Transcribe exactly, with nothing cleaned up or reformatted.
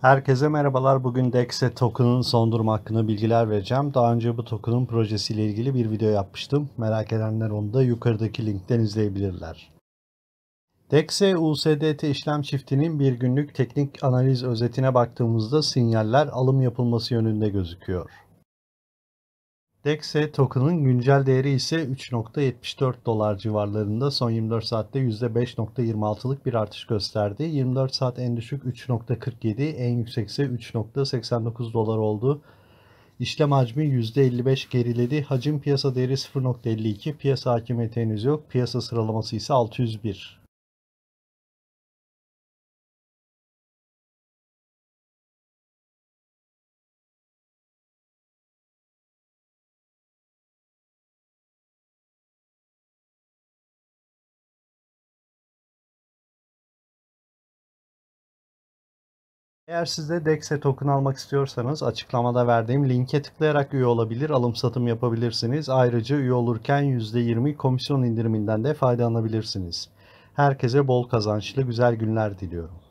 Herkese merhabalar. Bugün DEXE token'ın son durum hakkında bilgiler vereceğim. Daha önce bu token'ın projesiyle ilgili bir video yapmıştım. Merak edenler onu da yukarıdaki linkten izleyebilirler. DEXE U S D T işlem çiftinin bir günlük teknik analiz özetine baktığımızda sinyaller alım yapılması yönünde gözüküyor. DEXE token'ın güncel değeri ise üç nokta yetmiş dört dolar civarlarında. Son yirmi dört saatte yüzde beş nokta yirmi altılık bir artış gösterdi. yirmi dört saat en düşük üç nokta kırk yedi, en yüksek ise üç nokta seksen dokuz dolar oldu. İşlem hacmi yüzde elli beş geriledi. Hacim piyasa değeri sıfır nokta elli iki, piyasa hakimiyeti henüz yok. Piyasa sıralaması ise altı yüz bir. Eğer siz de DEXE token almak istiyorsanız açıklamada verdiğim linke tıklayarak üye olabilir, alım satım yapabilirsiniz. Ayrıca üye olurken yüzde yirmi komisyon indiriminden de faydalanabilirsiniz. Herkese bol kazançlı güzel günler diliyorum.